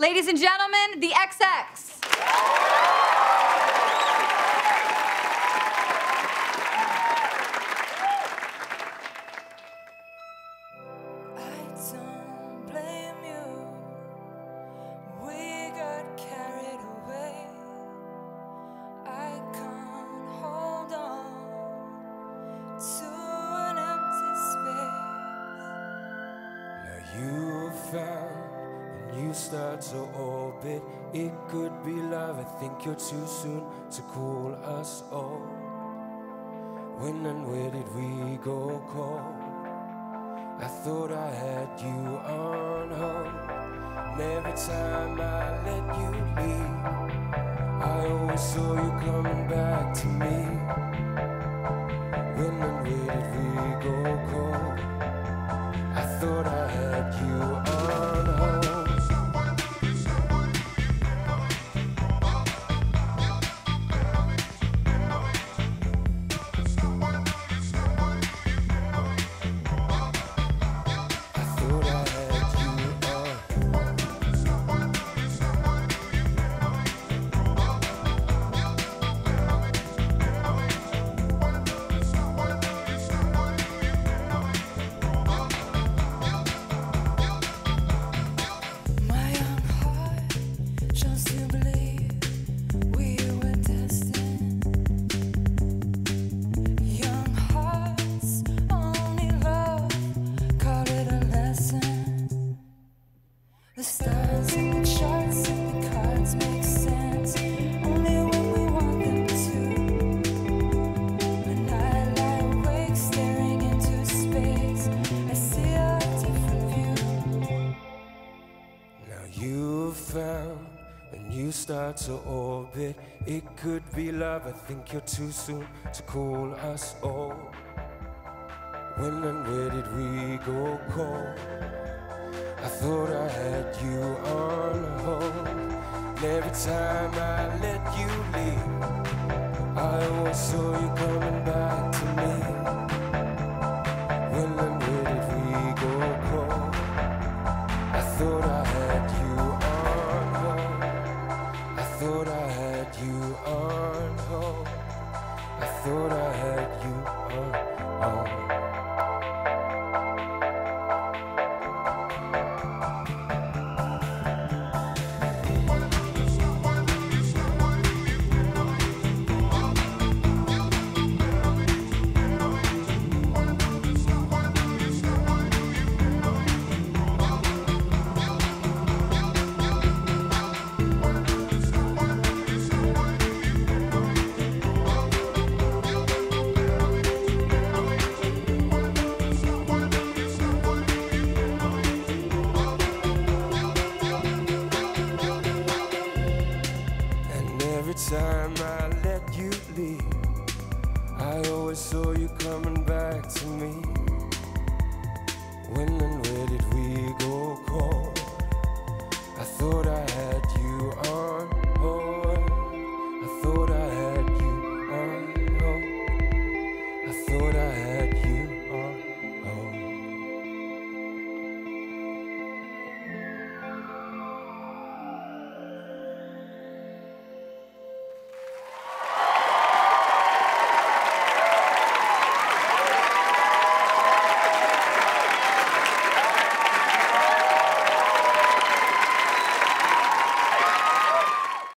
Ladies and gentlemen, the xx. When you start to orbit, it could be love. I think you're too soon to cool us all. When and where did we go cold? I thought I had you on hold, and every time I let you leave, I always saw you coming back to me. When and where did we go cold? I thought I had you on hold. The stars and the charts and the cards make sense only when we want them to. When I lie awake staring into space, I see a different view. Now you've found when you start to orbit, it could be love. I think you're too soon to cool us all. When and where did we go cold? I thought I had you on hold, and every time I let you leave, I always saw you coming back to me.